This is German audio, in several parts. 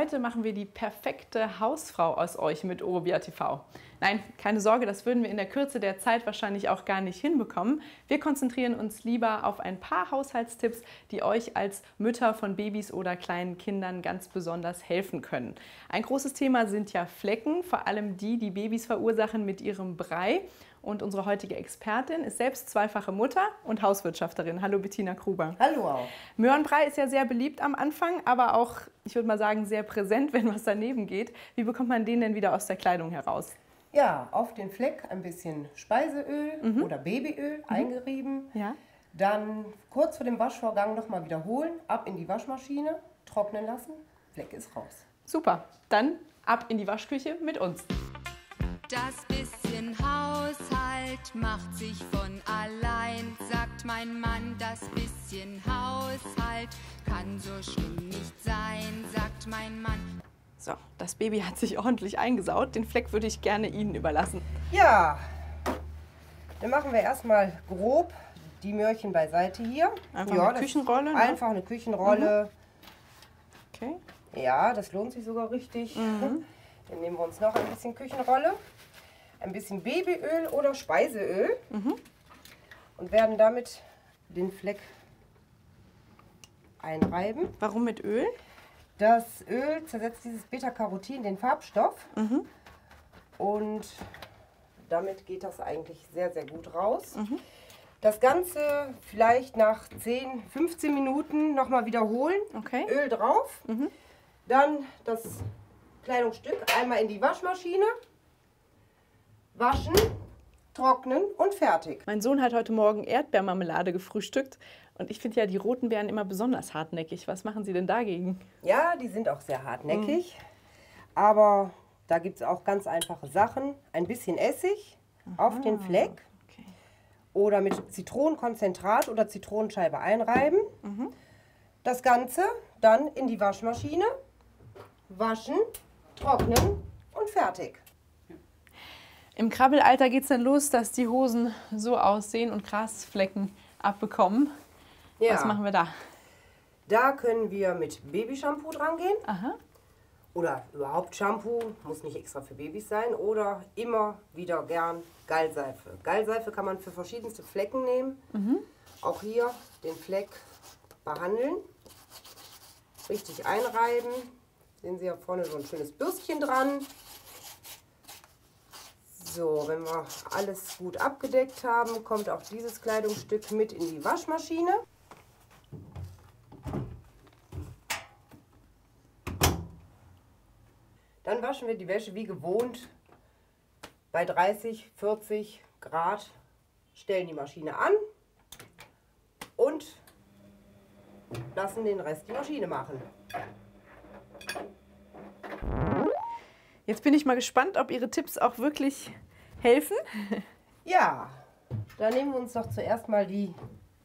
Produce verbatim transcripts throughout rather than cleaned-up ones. Heute machen wir die perfekte Hausfrau aus euch mit urbia punkt t v. Nein, keine Sorge, das würden wir in der Kürze der Zeit wahrscheinlich auch gar nicht hinbekommen. Wir konzentrieren uns lieber auf ein paar Haushaltstipps, die euch als Mütter von Babys oder kleinen Kindern ganz besonders helfen können. Ein großes Thema sind ja Flecken, vor allem die, die Babys verursachen mit ihrem Brei. Und unsere heutige Expertin ist selbst zweifache Mutter und Hauswirtschafterin. Hallo Bettina Gruber. Hallo auch. Möhrenbrei ist ja sehr beliebt am Anfang, aber auch, ich würde mal sagen, sehr präsent, wenn was daneben geht. Wie bekommt man den denn wieder aus der Kleidung heraus? Ja, auf den Fleck ein bisschen Speiseöl mhm. oder Babyöl mhm. eingerieben. Ja. Dann kurz vor dem Waschvorgang nochmal wiederholen, ab in die Waschmaschine, trocknen lassen, Fleck ist raus. Super, dann ab in die Waschküche mit uns. Das bisschen Haushalt macht sich von allein, sagt mein Mann. Das bisschen Haushalt kann so schlimm nicht sein, sagt mein Mann. So, das Baby hat sich ordentlich eingesaut. Den Fleck würde ich gerne Ihnen überlassen. Ja, dann machen wir erstmal grob die Möhrchen beiseite hier. Einfach ja, eine Küchenrolle? Ne? Einfach eine Küchenrolle. Mhm. Okay. Ja, das lohnt sich sogar richtig. Mhm. Dann nehmen wir uns noch ein bisschen Küchenrolle, ein bisschen Babyöl oder Speiseöl mhm. und werden damit den Fleck einreiben. Warum mit Öl? Das Öl zersetzt dieses Beta-Carotin, den Farbstoff, mhm. und damit geht das eigentlich sehr, sehr gut raus. Mhm. Das Ganze vielleicht nach zehn, fünfzehn Minuten nochmal wiederholen, okay. Öl drauf, mhm. dann das Kleidungsstück einmal in die Waschmaschine, waschen, trocknen und fertig. Mein Sohn hat heute Morgen Erdbeermarmelade gefrühstückt und ich finde ja die roten Beeren immer besonders hartnäckig. Was machen Sie denn dagegen? Ja, die sind auch sehr hartnäckig, mhm. aber da gibt es auch ganz einfache Sachen. Ein bisschen Essig Aha. auf den Fleck okay. oder mit Zitronenkonzentrat oder Zitronenscheibe einreiben. Mhm. Das Ganze dann in die Waschmaschine, waschen, trocknen und fertig. Im Krabbelalter geht es dann los, dass die Hosen so aussehen und Grasflecken abbekommen. Ja. Was machen wir da? Da können wir mit Babyshampoo dran gehen. Aha. Oder überhaupt Shampoo, muss nicht extra für Babys sein. Oder immer wieder gern Gallseife. Gallseife kann man für verschiedenste Flecken nehmen. Mhm. Auch hier den Fleck behandeln, richtig einreiben. Sehen Sie ja vorne so ein schönes Bürstchen dran. So, wenn wir alles gut abgedeckt haben, kommt auch dieses Kleidungsstück mit in die Waschmaschine. Dann waschen wir die Wäsche wie gewohnt bei dreißig, vierzig Grad, stellen die Maschine an und lassen den Rest die Maschine machen. Jetzt bin ich mal gespannt, ob Ihre Tipps auch wirklich helfen. Ja, da nehmen wir uns doch zuerst mal die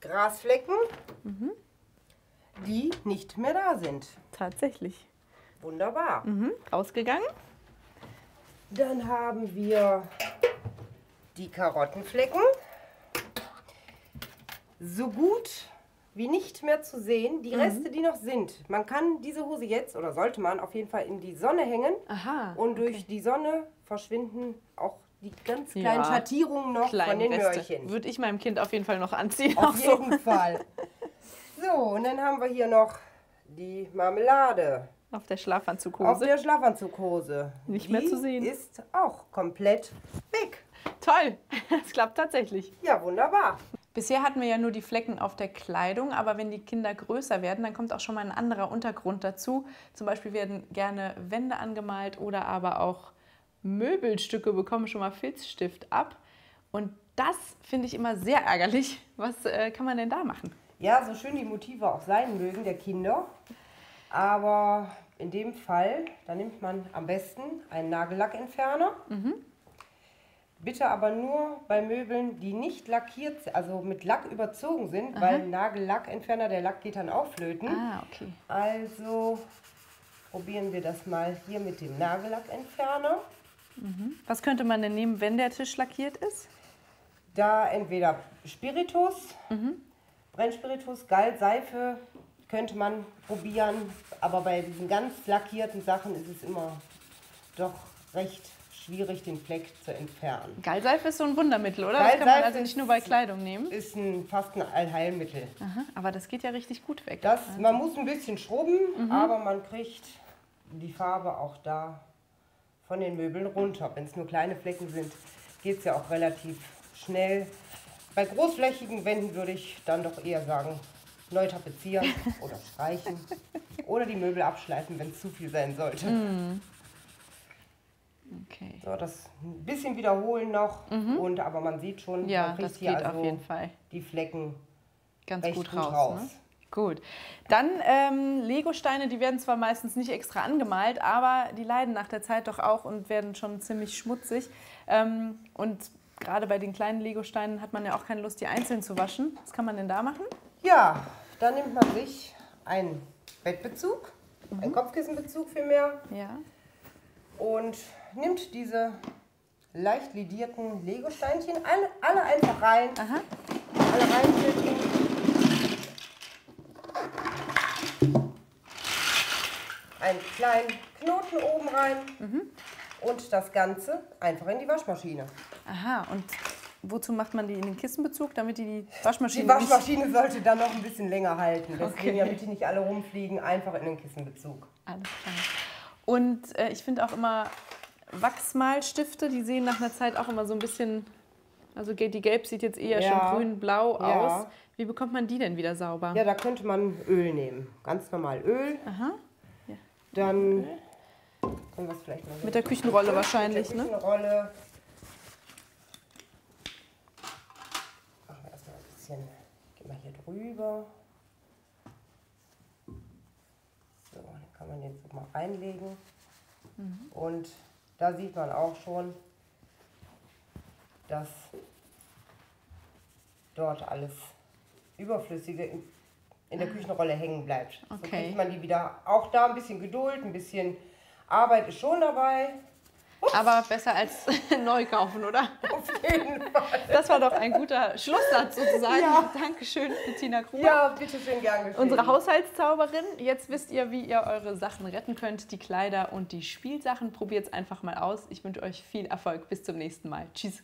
Grasflecken, mhm. die nicht mehr da sind. Tatsächlich. Wunderbar. Mhm. Rausgegangen. Dann haben wir die Karottenflecken. So gut wie nicht mehr zu sehen, die Reste, mhm. die noch sind. Man kann diese Hose jetzt, oder sollte man auf jeden Fall in die Sonne hängen. Aha, und durch okay. die Sonne verschwinden auch die ganz kleinen ja, Schattierungen noch von den Reste. Möhrchen. Würde ich meinem Kind auf jeden Fall noch anziehen. Auf jeden so. Fall. So, und dann haben wir hier noch die Marmelade. Auf der Schlafanzughose. Auf der Schlafanzughose. Nicht die mehr zu sehen. Die ist auch komplett weg. Toll, das klappt tatsächlich. Ja, wunderbar. Bisher hatten wir ja nur die Flecken auf der Kleidung, aber wenn die Kinder größer werden, dann kommt auch schon mal ein anderer Untergrund dazu. Zum Beispiel werden gerne Wände angemalt oder aber auch Möbelstücke bekommen schon mal Filzstift ab. Und das finde ich immer sehr ärgerlich. Was äh, kann man denn da machen? Ja, so schön die Motive auch sein mögen der Kinder, aber in dem Fall, da nimmt man am besten einen Nagellackentferner. Mhm. Bitte aber nur bei Möbeln, die nicht lackiert, also mit Lack überzogen sind, Aha. weil Nagellackentferner, der Lack geht dann auch flöten. Ah, okay. Also probieren wir das mal hier mit dem Nagellackentferner. Mhm. Was könnte man denn nehmen, wenn der Tisch lackiert ist? Da entweder Spiritus, mhm. Brennspiritus, Gallseife, könnte man probieren, aber bei diesen ganz lackierten Sachen ist es immer doch recht schwierig, den Fleck zu entfernen. Gallseife ist so ein Wundermittel, oder? Gallseife, das kann man also nicht nur bei Kleidung nehmen. Ist ein, fast ein Allheilmittel. Aha, aber das geht ja richtig gut weg. Das, also. Man muss ein bisschen schrubben, mhm. aber man kriegt die Farbe auch da von den Möbeln runter. Wenn es nur kleine Flecken sind, geht es ja auch relativ schnell. Bei großflächigen Wänden würde ich dann doch eher sagen, neu tapezieren oder streichen oder die Möbel abschleifen, wenn es zu viel sein sollte. Mhm. Okay. So, das ein bisschen wiederholen noch, mhm. und, aber man sieht schon, ja, man kriegt hier also auf jeden Fall die Flecken ganz recht gut, gut raus. raus. Ne? Gut. Dann ähm, Legosteine, die werden zwar meistens nicht extra angemalt, aber die leiden nach der Zeit doch auch und werden schon ziemlich schmutzig. Ähm, und gerade bei den kleinen Legosteinen hat man ja auch keine Lust, die einzeln zu waschen. Was kann man denn da machen? Ja, dann nimmt man sich einen Bettbezug, mhm. einen Kopfkissenbezug vielmehr. Ja. Und nimmt diese leicht lidierten Lego-Steinchen alle, alle einfach rein. Aha. Alle rein. Einen kleinen Knoten oben rein. Mhm. Und das Ganze einfach in die Waschmaschine. Aha, und wozu macht man die in den Kissenbezug? Damit die, die Waschmaschine... Die Waschmaschine sollte dann noch ein bisschen länger halten. Deswegen, okay. damit die nicht alle rumfliegen, einfach in den Kissenbezug. Alles klar. Und äh, ich finde auch immer Wachsmalstifte, die sehen nach einer Zeit auch immer so ein bisschen, also die Gelb sieht jetzt eher ja. schon grün-blau ja. aus. Wie bekommt man die denn wieder sauber? Ja, da könnte man Öl nehmen, ganz normal Öl. Aha. Ja. Dann können wir es vielleicht mal mit der Küchenrolle Öl, wahrscheinlich, mit der Küchenrolle. Ne? Machen wir erstmal ein bisschen, gehen wir hier drüber. Kann man jetzt mal reinlegen, mhm. und da sieht man auch schon, dass dort alles Überflüssige in der Küchenrolle hängen bleibt. Okay. So kriegt man die wieder, auch da ein bisschen Geduld, ein bisschen Arbeit ist schon dabei. Ups. Aber besser als neu kaufen, oder? Auf jeden Fall. Das war doch ein guter Schlusssatz sozusagen. Ja. Dankeschön, Bettina Gruber. Ja, bitteschön, gern geschehen. Unsere Haushaltszauberin. Jetzt wisst ihr, wie ihr eure Sachen retten könnt, die Kleider und die Spielsachen. Probiert es einfach mal aus. Ich wünsche euch viel Erfolg. Bis zum nächsten Mal. Tschüss.